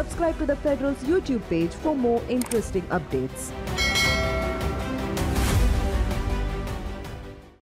Subscribe to The Federal's YouTube page for more interesting updates.